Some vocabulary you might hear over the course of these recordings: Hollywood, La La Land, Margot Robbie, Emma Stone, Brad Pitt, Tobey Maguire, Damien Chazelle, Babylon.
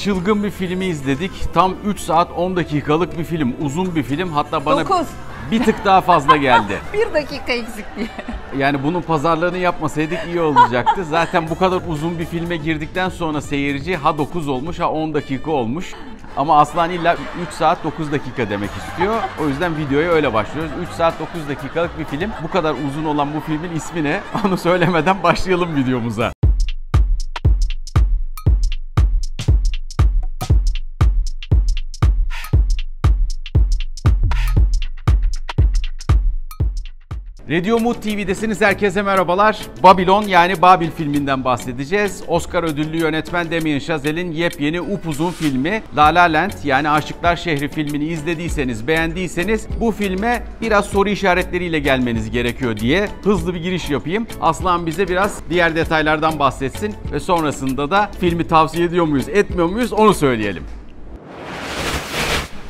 çılgın bir filmi izledik. Tam 3 saat 10 dakikalık bir film. Uzun bir film. Hatta bana 9. bir tık daha fazla geldi. 1 dakika eksik diye. Yani bunun pazarlığını yapmasaydık iyi olacaktı. Zaten bu kadar uzun bir filme girdikten sonra seyirci ha 9 olmuş ha 10 dakika olmuş. Ama Aslan illa 3 saat 9 dakika demek istiyor. O yüzden videoya öyle başlıyoruz. 3 saat 9 dakikalık bir film. Bu kadar uzun olan bu filmin ismi ne? Onu söylemeden başlayalım videomuza. Radio Mood TV'desiniz. Herkese merhabalar. Babylon yani Babil filminden bahsedeceğiz. Oscar ödüllü yönetmen Damien Chazelle'in yepyeni upuzun filmi La La Land yani Aşıklar Şehri filmini izlediyseniz, beğendiyseniz bu filme biraz soru işaretleriyle gelmeniz gerekiyor diye hızlı bir giriş yapayım. Aslan bize biraz diğer detaylardan bahsetsin ve sonrasında da filmi tavsiye ediyor muyuz, etmiyor muyuz onu söyleyelim.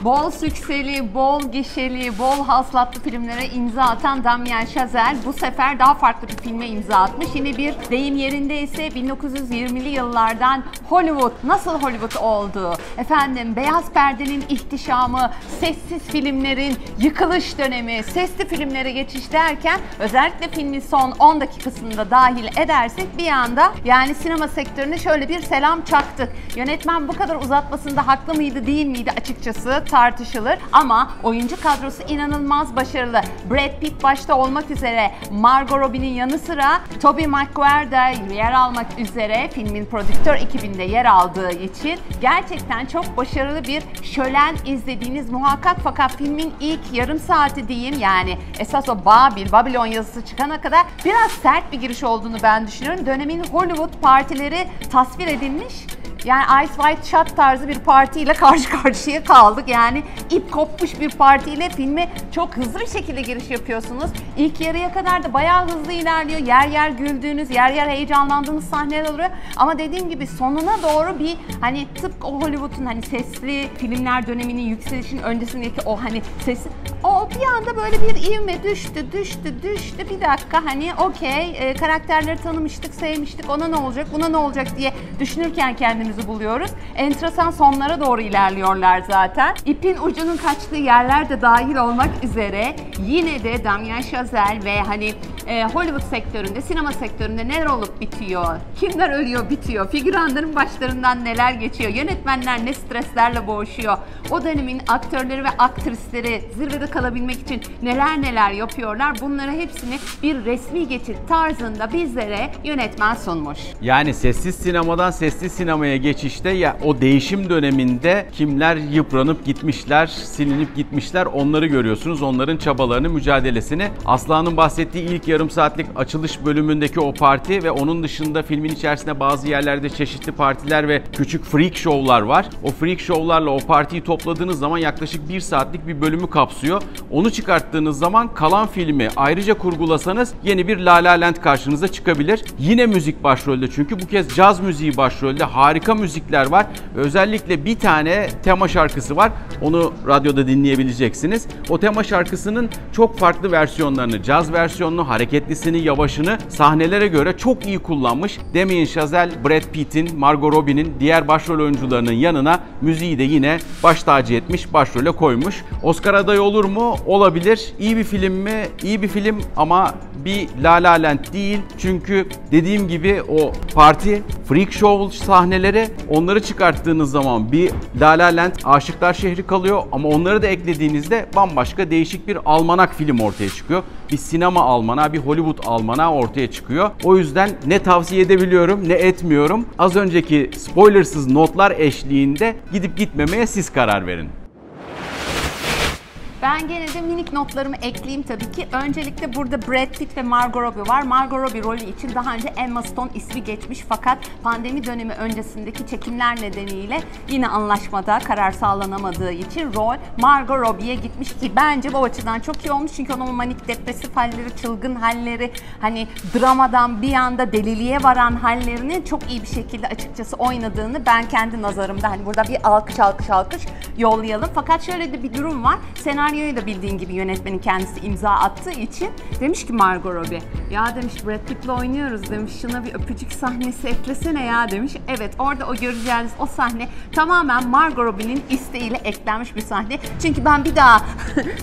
Bol sükseli, bol gişeli, bol hasılatlı filmlere imza atan Damien Chazelle bu sefer daha farklı bir filme imza atmış. Yine bir deyim yerindeyse 1920'li yıllardan Hollywood nasıl Hollywood oldu? Efendim beyaz perdenin ihtişamı, sessiz filmlerin yıkılış dönemi, sesli filmlere geçiş derken özellikle filmin son 10 dakikasını da dahil edersek bir anda yani sinema sektörüne şöyle bir selam çaktık. Yönetmen bu kadar uzatmasında haklı mıydı değil miydi açıkçası tartışılır ama oyuncu kadrosu inanılmaz başarılı. Brad Pitt başta olmak üzere Margot Robbie'nin yanı sıra Tobey Maguire de yer almak üzere filmin prodüktör ekibinde yer aldığı için gerçekten çok başarılı bir şölen izlediğiniz muhakkak fakat filmin ilk yarım saati diyeyim yani esas o Babylon yazısı çıkana kadar biraz sert bir giriş olduğunu ben düşünüyorum. Dönemin Hollywood partileri tasvir edilmiş. Yani Ice White Shot tarzı bir partiyle karşı karşıya kaldık. Yani ip kopmuş bir partiyle filme çok hızlı bir şekilde giriş yapıyorsunuz. İlk yarıya kadar da bayağı hızlı ilerliyor. Yer yer güldüğünüz, yer yer heyecanlandığınız sahneler oluyor. Ama dediğim gibi sonuna doğru bir hani tıpkı o Hollywood'un hani sesli filmler döneminin yükselişinin öncesindeki o hani sesi. O bir anda böyle bir ivme düştü bir dakika hani okey karakterleri tanımıştık, sevmiştik ona ne olacak, buna ne olacak diye düşünürken kendimiz buluyoruz. Enteresan sonlara doğru ilerliyorlar zaten. İpin ucunun kaçtığı yerler de dahil olmak üzere yine de Damien Chazelle ve hani Hollywood sektöründe, sinema sektöründe neler olup bitiyor, kimler ölüyor bitiyor, figüranların başlarından neler geçiyor, yönetmenler ne streslerle boğuşuyor, o dönemin aktörleri ve aktrisleri zirvede kalabilmek için neler yapıyorlar bunları hepsini bir resmi geçit tarzında bizlere yönetmen sunmuş. Yani sessiz sinemadan sessiz sinemaya geçişte ya o değişim döneminde kimler yıpranıp gitmişler, silinip gitmişler onları görüyorsunuz. Onların çabalarını, mücadelesini. Aslan'ın bahsettiği ilk yarım saatlik açılış bölümündeki o parti ve onun dışında filmin içerisinde bazı yerlerde çeşitli partiler ve küçük freak show'lar var. O freak show'larla o partiyi topladığınız zaman yaklaşık 1 saatlik bir bölümü kapsıyor. Onu çıkarttığınız zaman kalan filmi ayrıca kurgulasanız yeni bir La La Land karşınıza çıkabilir. Yine müzik başrolde çünkü bu kez caz müziği başrolde harika müzikler var. Özellikle bir tane tema şarkısı var. Onu radyoda dinleyebileceksiniz. O tema şarkısının çok farklı versiyonlarını, caz versiyonunu, hareketlisini, yavaşını sahnelere göre çok iyi kullanmış. Damien Chazelle, Brad Pitt'in, Margot Robbie'nin diğer başrol oyuncularının yanına müziği de yine baş tacı etmiş, başrole koymuş. Oscar adayı olur mu? Olabilir. İyi bir film mi? İyi bir film ama bir La La Land değil. Çünkü dediğim gibi o parti, freak show sahneleri onları çıkarttığınız zaman bir La La Land, Aşıklar Şehri kalıyor ama onları da eklediğinizde bambaşka değişik bir almanak film ortaya çıkıyor. Bir sinema almanağı, bir Hollywood almanağı ortaya çıkıyor. O yüzden ne tavsiye edebiliyorum ne etmiyorum. Az önceki spoilersız notlar eşliğinde gidip gitmemeye siz karar verin. Ben gene de minik notlarımı ekleyeyim tabii ki. Öncelikle burada Brad Pitt ve Margot Robbie var. Margot Robbie rolü için daha önce Emma Stone ismi geçmiş fakat pandemi dönemi öncesindeki çekimler nedeniyle yine anlaşmada karar sağlanamadığı için rol Margot Robbie'ye gitmiş ki bence bu açıdan çok iyi olmuş. Çünkü onun manik depresif halleri, çılgın halleri, hani dramadan bir anda deliliğe varan hallerini çok iyi bir şekilde açıkçası oynadığını ben kendi nazarımda hani burada bir alkış yollayalım. Fakat şöyle de bir durum var. Senaryoyu da bildiğin gibi yönetmenin kendisi imza attığı için demiş ki Margot Robbie Ya demiş, Brad Pitt'le oynuyoruz demiş, şuna bir öpücük sahnesi eklesene ya demiş. Evet, orada o göreceğiniz o sahne tamamen Margot Robbie'nin isteğiyle eklenmiş bir sahne. Çünkü ben bir daha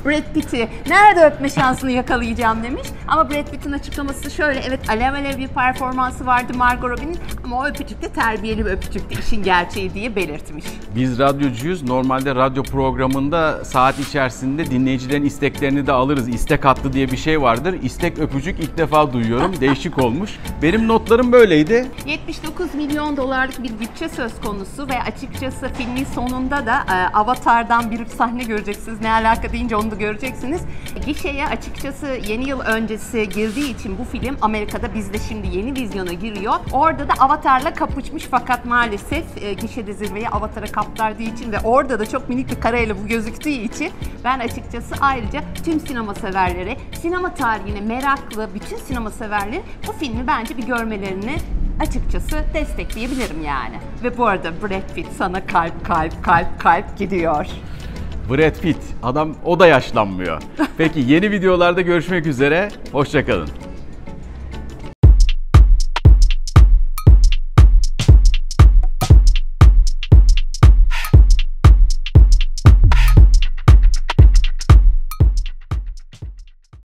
Brad Pitt'i nerede öpme şansını yakalayacağım demiş. Ama Brad Pitt'in açıklaması şöyle: evet, alev alev bir performansı vardı Margot Robbie'nin ama o öpücük de terbiyeli bir öpücüktü, işin gerçeği diye belirtmiş. Biz radyocuyuz. Normalde radyo programında saat içerisinde dinleyicilerin isteklerini de alırız. İstek hattı diye bir şey vardır. İstek öpücük ilk defa duyuyorum. Değişik olmuş. Benim notlarım böyleydi. 79 milyon dolarlık bir bütçe söz konusu ve açıkçası filmin sonunda da Avatar'dan bir sahne göreceksiniz. Ne alaka deyince onu da göreceksiniz. Gişeye açıkçası yeni yıl öncesi girdiği için bu film Amerika'da bizde şimdi yeni vizyona giriyor. Orada da Avatar'la kapışmış fakat maalesef gişede zirveyi Avatar'a kaptardığı için ve orada da çok minik bir kareyle bu gözüktüğü için ben açıkçası ayrıca tüm sinema severlere, sinema tarihine meraklı bütün sinema severleri bu filmi bence bir görmelerini açıkçası destekleyebilirim yani. Ve bu arada Brad Pitt sana kalp kalp kalp kalp gidiyor. Brad Pitt adam, o da yaşlanmıyor. Peki yeni videolarda görüşmek üzere, hoşça kalın.